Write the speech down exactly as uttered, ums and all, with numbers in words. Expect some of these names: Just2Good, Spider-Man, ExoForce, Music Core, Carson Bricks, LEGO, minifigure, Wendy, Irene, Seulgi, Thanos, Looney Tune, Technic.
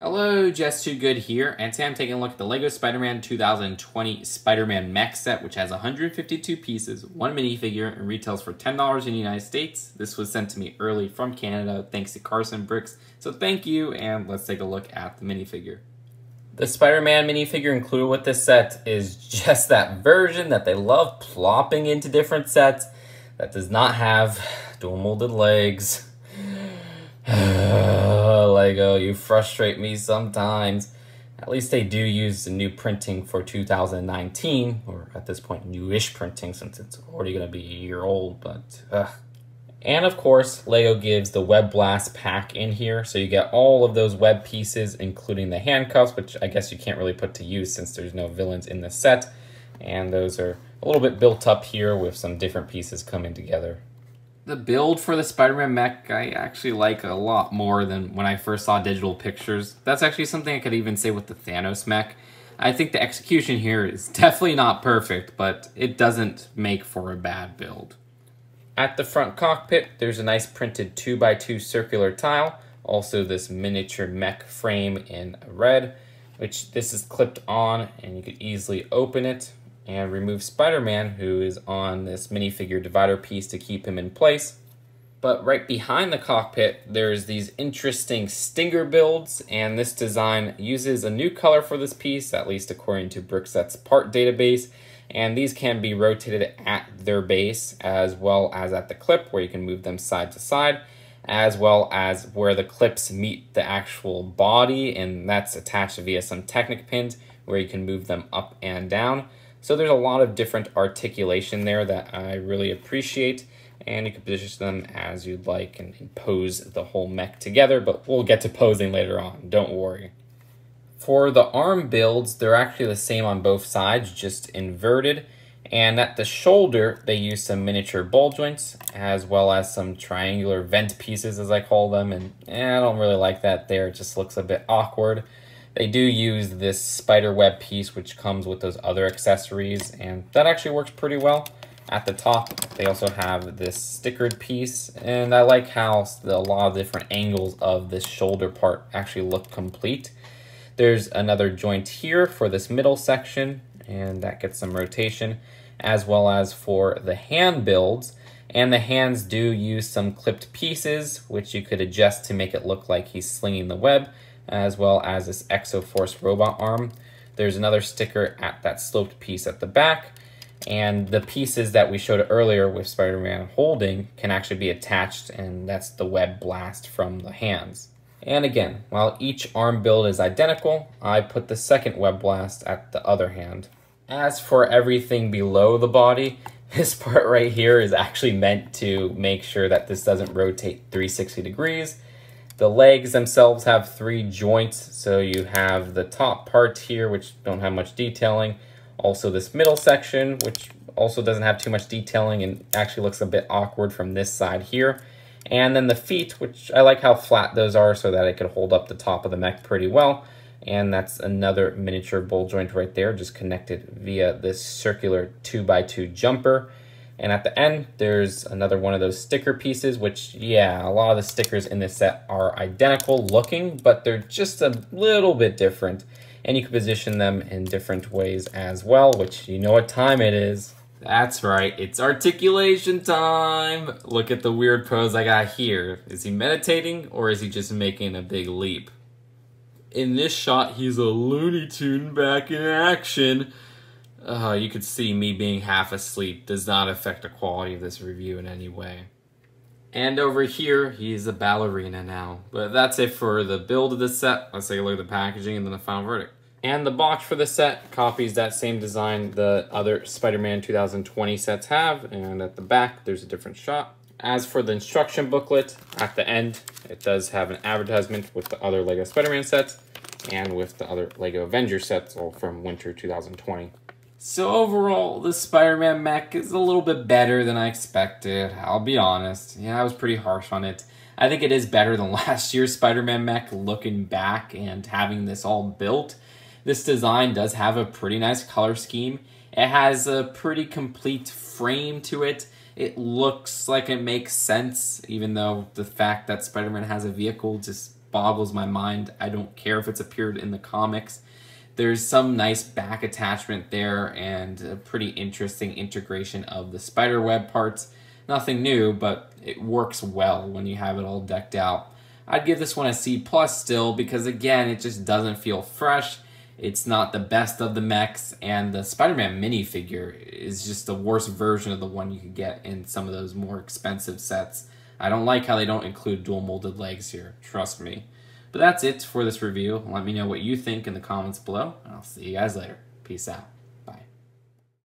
Hello, Just two Good here, and today I'm taking a look at the LEGO Spider-Man two thousand twenty Spider-Man Mech Set, which has one hundred fifty-two pieces, one minifigure, and retails for ten dollars in the United States. This was sent to me early from Canada, thanks to Carson Bricks, so thank you, and let's take a look at the minifigure. The Spider-Man minifigure included with this set is just that version that they love plopping into different sets that does not have dual molded legs. LEGO, you frustrate me sometimes. At least they do use the new printing for two thousand nineteen, or at this point, newish printing since it's already going to be a year old, but ugh. And of course, LEGO gives the Web Blast pack in here, so you get all of those web pieces, including the handcuffs, which I guess you can't really put to use since there's no villains in the set, and those are a little bit built up here with some different pieces coming together. The build for the Spider-Man mech I actually like a lot more than when I first saw digital pictures. That's actually something I could even say with the Thanos mech. I think the execution here is definitely not perfect, but it doesn't make for a bad build. At the front cockpit, there's a nice printed two by two circular tile. Also this miniature mech frame in red, which this is clipped on and you could easily open it and remove Spider-Man, who is on this minifigure divider piece to keep him in place. But right behind the cockpit, there's these interesting stinger builds, and this design uses a new color for this piece, at least according to Brickset's part database, and these can be rotated at their base, as well as at the clip, where you can move them side to side, as well as where the clips meet the actual body, and that's attached via some Technic pins, where you can move them up and down. So there's a lot of different articulation there that I really appreciate, and you can position them as you'd like and pose the whole mech together, but we'll get to posing later on, don't worry. For the arm builds, they're actually the same on both sides, just inverted, and at the shoulder they use some miniature ball joints as well as some triangular vent pieces, as I call them, and eh, I don't really like that there, it just looks a bit awkward. They do use this spider web piece, which comes with those other accessories, and that actually works pretty well. At the top, they also have this stickered piece, and I like how the, a lot of different angles of this shoulder part actually look complete. There's another joint here for this middle section, and that gets some rotation, as well as for the hand builds. And the hands do use some clipped pieces, which you could adjust to make it look like he's slinging the web, as well as this ExoForce robot arm. There's another sticker at that sloped piece at the back, and the pieces that we showed earlier with Spider-Man holding can actually be attached, and that's the web blast from the hands. And again, while each arm build is identical, I put the second web blast at the other hand. As for everything below the body, this part right here is actually meant to make sure that this doesn't rotate three hundred sixty degrees. The legs themselves have three joints, so you have the top part here, which don't have much detailing. Also this middle section, which also doesn't have too much detailing and actually looks a bit awkward from this side here. And then the feet, which I like how flat those are so that it could hold up the top of the mech pretty well. And that's another miniature ball joint right there, just connected via this circular two by two jumper. And at the end, there's another one of those sticker pieces, which, yeah, a lot of the stickers in this set are identical looking, but they're just a little bit different. And you can position them in different ways as well, which you know what time it is. That's right, it's articulation time. Look at the weird pose I got here. Is he meditating or is he just making a big leap? In this shot, he's a Looney Tune back in action. Uh, you could see me being half asleep does not affect the quality of this review in any way. And over here, he's a ballerina now. But that's it for the build of the set. Let's take a look at the packaging and then the final verdict. And the box for the set copies that same design the other Spider-Man two thousand twenty sets have. And at the back, there's a different shot. As for the instruction booklet, at the end, it does have an advertisement with the other LEGO Spider-Man sets and with the other LEGO Avengers sets, all from winter two thousand twenty. So overall, the Spider-Man mech is a little bit better than I expected, I'll be honest. Yeah, I was pretty harsh on it. I think it is better than last year's Spider-Man mech, looking back and having this all built. This design does have a pretty nice color scheme. It has a pretty complete frame to it. It looks like it makes sense, even though the fact that Spider-Man has a vehicle just boggles my mind. I don't care if it's appeared in the comics. There's some nice back attachment there and a pretty interesting integration of the spider web parts. Nothing new, but it works well when you have it all decked out. I'd give this one a C plus still because, again, it just doesn't feel fresh. It's not the best of the mechs, and the Spider-Man minifigure is just the worst version of the one you could get in some of those more expensive sets. I don't like how they don't include dual molded legs here, trust me. But that's it for this review. Let me know what you think in the comments below, and I'll see you guys later. Peace out.